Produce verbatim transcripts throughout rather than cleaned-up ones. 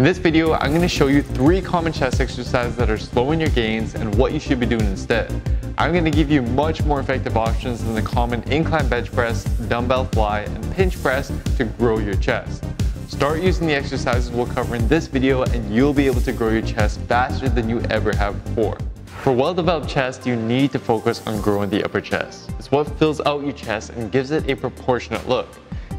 In this video, I'm going to show you three common chest exercises that are slowing your gains and what you should be doing instead. I'm going to give you much more effective options than the common incline bench press, dumbbell fly, and pinch press to grow your chest. Start using the exercises we'll cover in this video and you'll be able to grow your chest faster than you ever have before. For well-developed chest, you need to focus on growing the upper chest. It's what fills out your chest and gives it a proportionate look.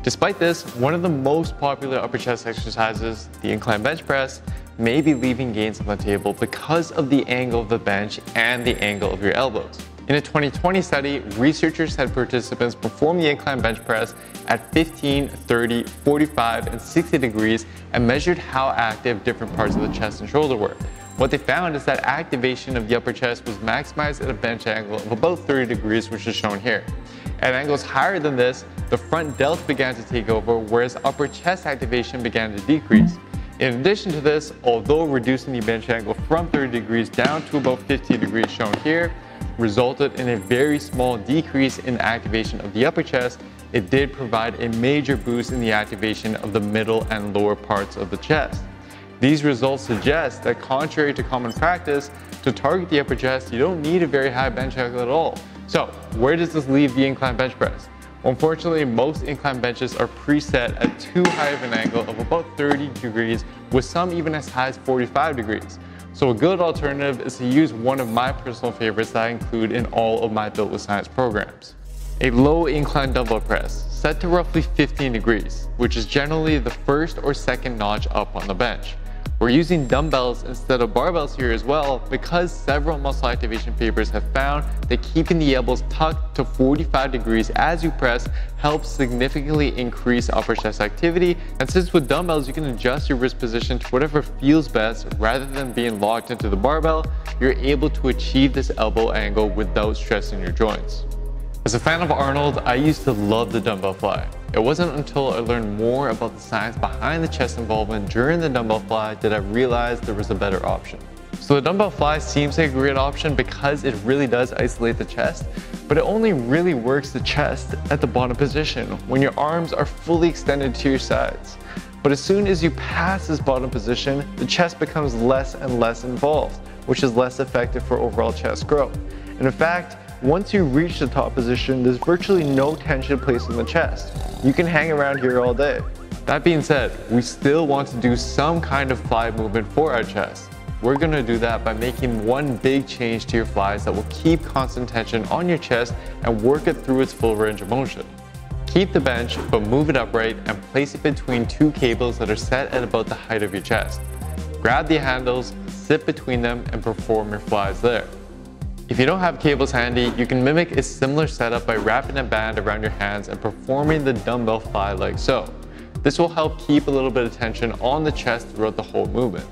Despite this, one of the most popular upper chest exercises, the incline bench press, may be leaving gains on the table because of the angle of the bench and the angle of your elbows. In a twenty twenty study, researchers had participants perform the incline bench press at fifteen, thirty, forty-five, and sixty degrees and measured how active different parts of the chest and shoulder were. What they found is that activation of the upper chest was maximized at a bench angle of about thirty degrees, which is shown here. At angles higher than this, the front delt began to take over, whereas upper chest activation began to decrease. In addition to this, although reducing the bench angle from thirty degrees down to about fifty degrees shown here resulted in a very small decrease in activation of the upper chest, it did provide a major boost in the activation of the middle and lower parts of the chest. These results suggest that, contrary to common practice, to target the upper chest, you don't need a very high bench angle at all. So, where does this leave the incline bench press? Well, unfortunately, most incline benches are preset at too high of an angle of about thirty degrees, with some even as high as forty-five degrees. So a good alternative is to use one of my personal favorites that I include in all of my Built With Science programs. A low incline dumbbell press, set to roughly fifteen degrees, which is generally the first or second notch up on the bench. We're using dumbbells instead of barbells here as well because several muscle activation papers have found that keeping the elbows tucked to forty-five degrees as you press helps significantly increase upper chest activity, and since with dumbbells you can adjust your wrist position to whatever feels best rather than being locked into the barbell, you're able to achieve this elbow angle without stressing your joints. As a fan of Arnold, I used to love the dumbbell fly. It wasn't until I learned more about the science behind the chest involvement during the dumbbell fly that I realized there was a better option. So the dumbbell fly seems like a great option because it really does isolate the chest, but it only really works the chest at the bottom position when your arms are fully extended to your sides. But as soon as you pass this bottom position, the chest becomes less and less involved, which is less effective for overall chest growth. And in fact, once you reach the top position, there's virtually no tension placed on the chest. You can hang around here all day. That being said, we still want to do some kind of fly movement for our chest. We're going to do that by making one big change to your flies that will keep constant tension on your chest and work it through its full range of motion. Keep the bench, but move it upright and place it between two cables that are set at about the height of your chest. Grab the handles, sit between them, and perform your flies there. If you don't have cables handy, you can mimic a similar setup by wrapping a band around your hands and performing the dumbbell fly like so. This will help keep a little bit of tension on the chest throughout the whole movement.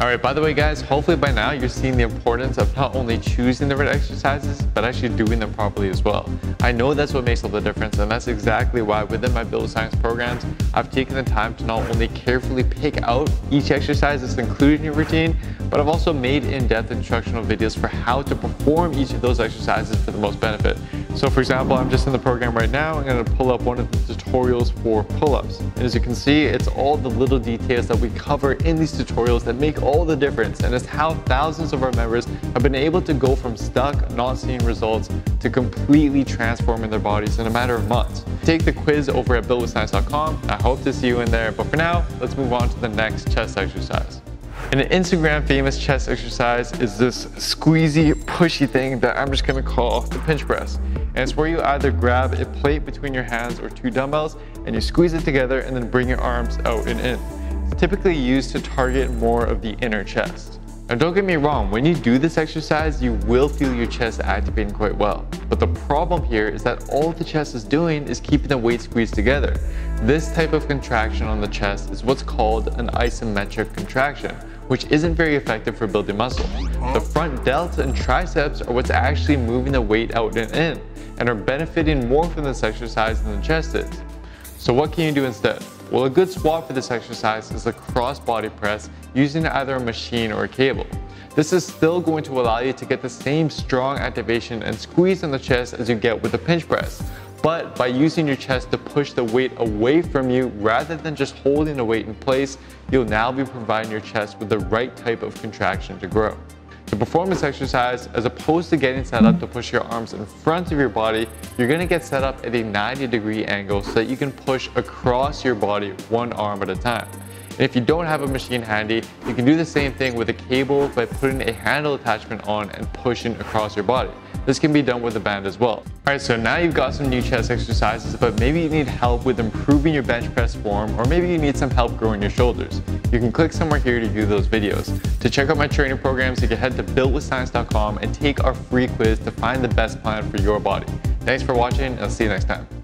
Alright, by the way guys, hopefully by now you're seeing the importance of not only choosing the right exercises, but actually doing them properly as well. I know that's what makes all the difference, and that's exactly why within my Built With Science programs, I've taken the time to not only carefully pick out each exercise that's included in your routine, but I've also made in-depth instructional videos for how to perform each of those exercises for the most benefit. So for example, I'm just in the program right now, I'm going to pull up one of the tutorials for pull-ups. And as you can see, it's all the little details that we cover in these tutorials that make all the difference, and it's how thousands of our members have been able to go from stuck, not seeing results, to completely transforming their bodies in a matter of months. Take the quiz over at built with science dot com. I hope to see you in there, but for now, let's move on to the next chest exercise. And an Instagram famous chest exercise is this squeezy, pushy thing that I'm just going to call the pinch press. And it's where you either grab a plate between your hands or two dumbbells and you squeeze it together and then bring your arms out and in. It's typically used to target more of the inner chest. Now don't get me wrong, when you do this exercise, you will feel your chest activating quite well. But the problem here is that all the chest is doing is keeping the weight squeezed together. This type of contraction on the chest is what's called an isometric contraction, which isn't very effective for building muscle. The front delts and triceps are what's actually moving the weight out and in, and are benefiting more from this exercise than the chest is. So what can you do instead? Well, a good swap for this exercise is the cross body press using either a machine or a cable. This is still going to allow you to get the same strong activation and squeeze on the chest as you get with the pinch press, but by using your chest to push the weight away from you rather than just holding the weight in place, you'll now be providing your chest with the right type of contraction to grow. To perform this exercise, as opposed to getting set up to push your arms in front of your body, you're gonna get set up at a ninety degree angle so that you can push across your body one arm at a time. And if you don't have a machine handy, you can do the same thing with a cable by putting a handle attachment on and pushing across your body. This can be done with a band as well. Alright, so now you've got some new chest exercises, but maybe you need help with improving your bench press form, or maybe you need some help growing your shoulders. You can click somewhere here to view those videos. To check out my training programs, you can head to built with science dot com and take our free quiz to find the best plan for your body. Thanks for watching, and I'll see you next time.